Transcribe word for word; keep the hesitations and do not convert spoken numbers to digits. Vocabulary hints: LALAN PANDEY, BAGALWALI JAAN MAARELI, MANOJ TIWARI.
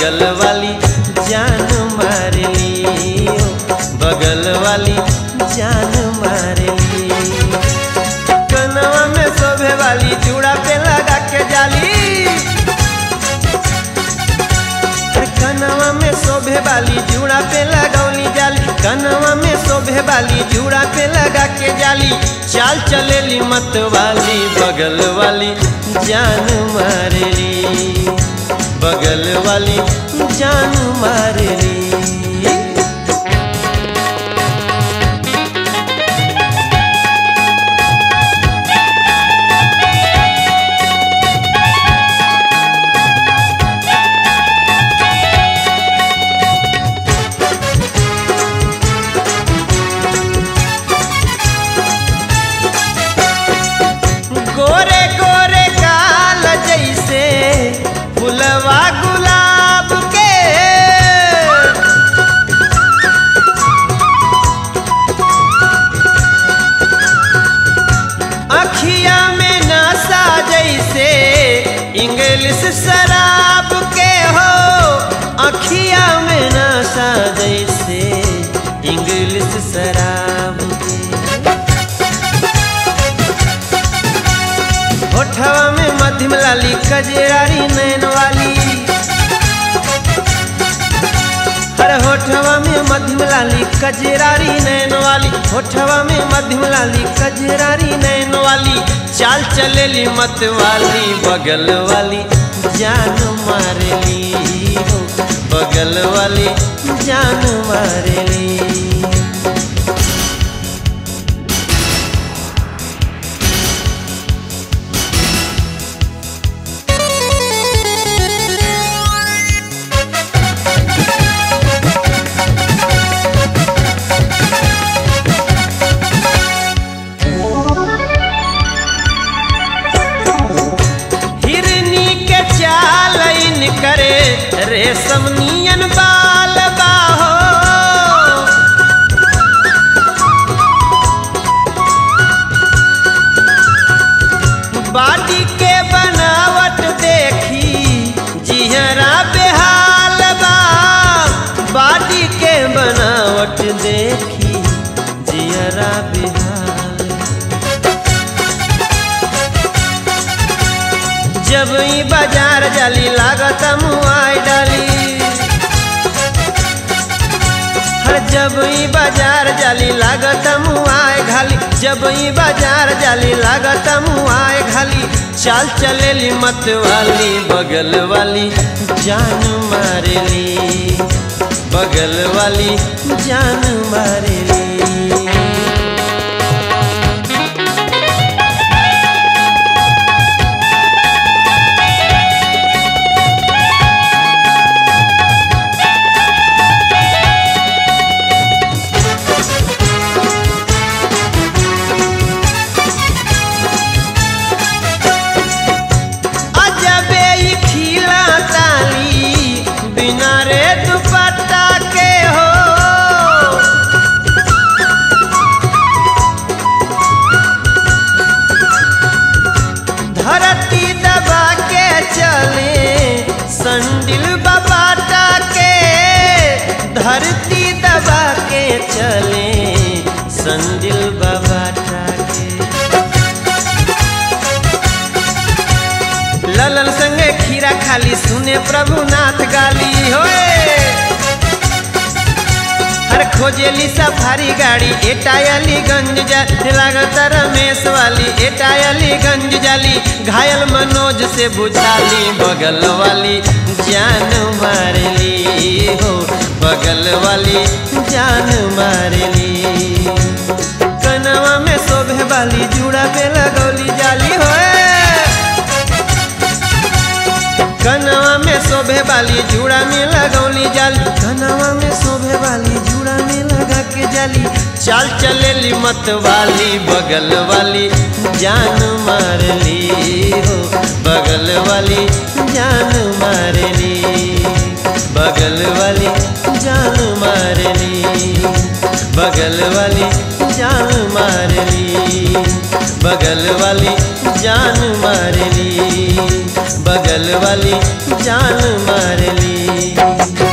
बगल वाली जान मारेली, बगल वाली जान मारेली। कनवा में शोभे वाली चूड़ा पे लगा के जाली, कनवा में शोभे वाली चूड़ा पे लगौली जाली, कनवा में शोभे वाली चूड़ा पे लगा के जाली। चाल चलेली मत वाली बगल वाली जान मारेली, बगल वाली जान मारेली। इंग्लिश शराब के हो अखिया में नशा जैसे, इंग्लिश शराब के। होठवा में मध्यम लाली कजरारी नैन वाली, हर होठवा में मध्यम लाली कजरारी नैन वाली, होठवा में मध्यम लाली कजरारी नैन वाली। चाल चलेली मत वाली बगल वाली जान मारेली, बगल वाली जान मारेली। रेशम नियन बाल बाहो, बाटी के बनावट देखी जिहरा बेहाल बा, बाटी के बनावट देखी जिहरा बेहाल। जब ई बाजार जाली लागत मुआई डाली, हर जब ई बाजार जाली लागत मुआई घाली, जब ई बाजार जाली लागत मुआई घाली। चाल चलेली मत वाली बगल वाली जान मारेली, बगल वाली जान मारेली। धरती दबा के चले संदिल बाबा के। ललन संगे खीरा खाली सुने प्रभुनाथ गाली होए, हर खोजेली सफारी गाड़ी एटायली गंज जाए, लागत रमेश वाली एटायली गंज जाली। घायल मनोज से बुझाली बगल वाली जान मारेली, हो बगल वाली जान मारेली। कनवा में शोभे वाली जुड़ा पे लगौली जाली होए, कनवा में शोभे वाली जुड़ा में लगौली जाली, कनवा में शोभे वाली जुड़ा में लगा के जाली। चाल चलेली मत वाली बगल वाली जान मारेली, हो बगल वाली जान मारेली, बगल वाली जान मारेली, बगल वाली जान मारेली। बगल वाली जान मारेली, बगल वाली जान मारेली।